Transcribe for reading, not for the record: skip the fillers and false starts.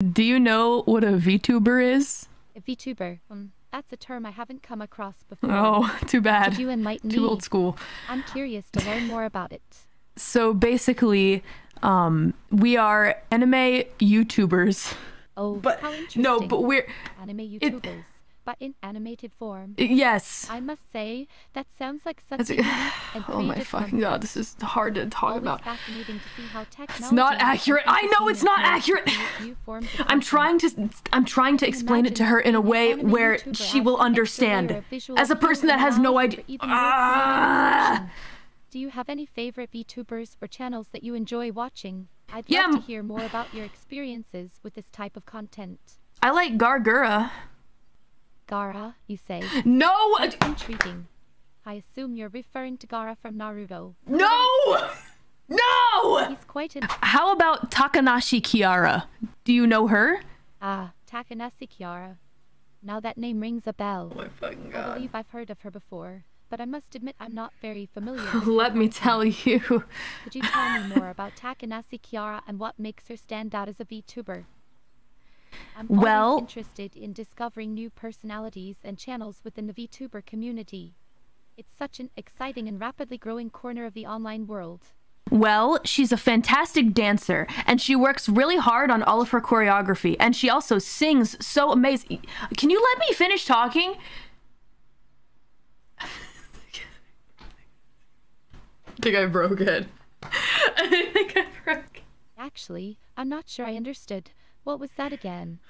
Do you know what a VTuber is? A VTuber? That's a term I haven't come across before. Oh, too bad. Could you enlighten me? Too old school. I'm curious to learn more about it. So basically, we are anime YouTubers. Oh, but how interesting. No, but we're anime YouTubers. But in animated form. Yes. I must say, that sounds like such a... Oh my fucking god, this is hard to talk about. Fascinating to see how technology... It's not accurate. I know it's not accurate. I'm trying to explain it to her in a way where she will understand. As a person that has no idea... Do you have any favorite VTubers or channels that you enjoy watching? I'd love to hear more about your experiences with this type of content. I like Gawr Gura. Gaara, you say? No! That's intriguing. I assume you're referring to Gaara from Naruto. No! No! He's quite a... How about Takanashi Kiara? Do you know her? Ah, Takanashi Kiara. Now that name rings a bell. Oh my fucking god. I believe I've heard of her before, but I must admit I'm not very familiar with her. Let me tell you. Could you tell me more about Takanashi Kiara and what makes her stand out as a VTuber? I'm always interested in discovering new personalities and channels within the VTuber community. It's such an exciting and rapidly growing corner of the online world. Well, she's a fantastic dancer, and she works really hard on all of her choreography, and she also sings so amazing. Can you let me finish talking? I think I broke it. I think I broke it. Actually, I'm not sure I understood. What was that again?